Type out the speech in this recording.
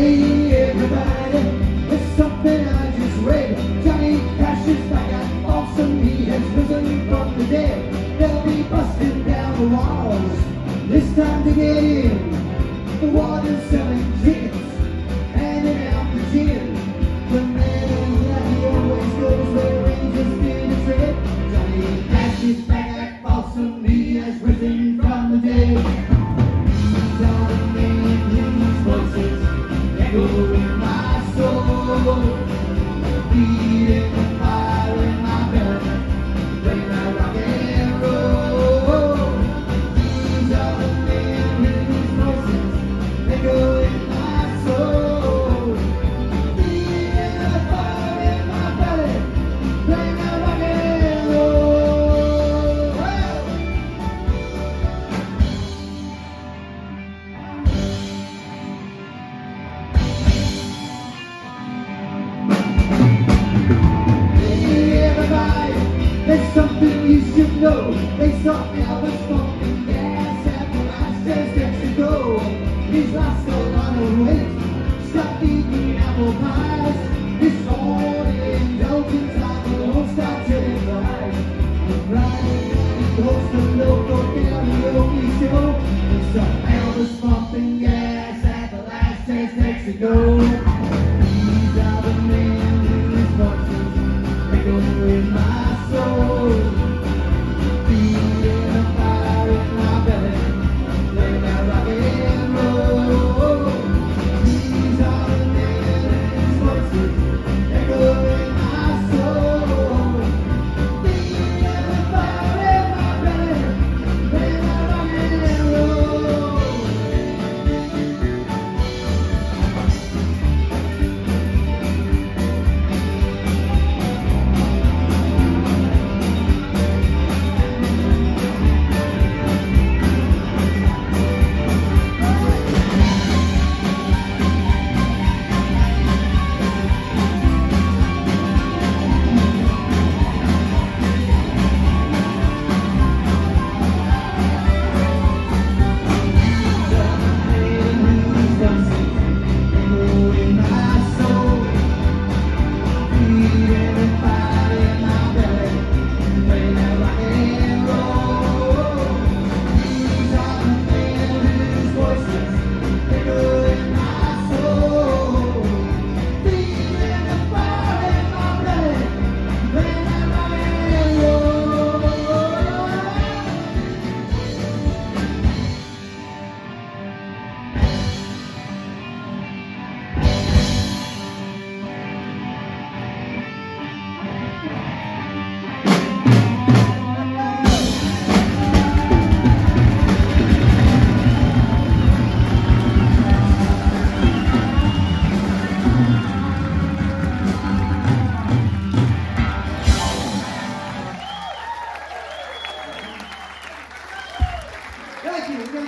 Hey everybody, there's something I just read. Johnny Cash is back at Awesome. He has risen from the dead. They'll be busting down the walls this time to get in. The water's selling tickets, handing out the gin. The man that he always goes where rangers spin a trip. Johnny Cash is back at Awesome. He has risen from the dead. Go in my soul, beating the fire in my belly, play my rock and roll. These are the men whose voices echo in my soul, beating the fire in my belly, play my rock and roll. There's something you should know. They saw Elvis pumping gas at the last chance Mexico. He's lost a lot of weight, stopped eating apple pies. His own indulgence on the won't stop till it's right. He hosts a local karaoke show. They saw Elvis pumping gas at the last chance Mexico.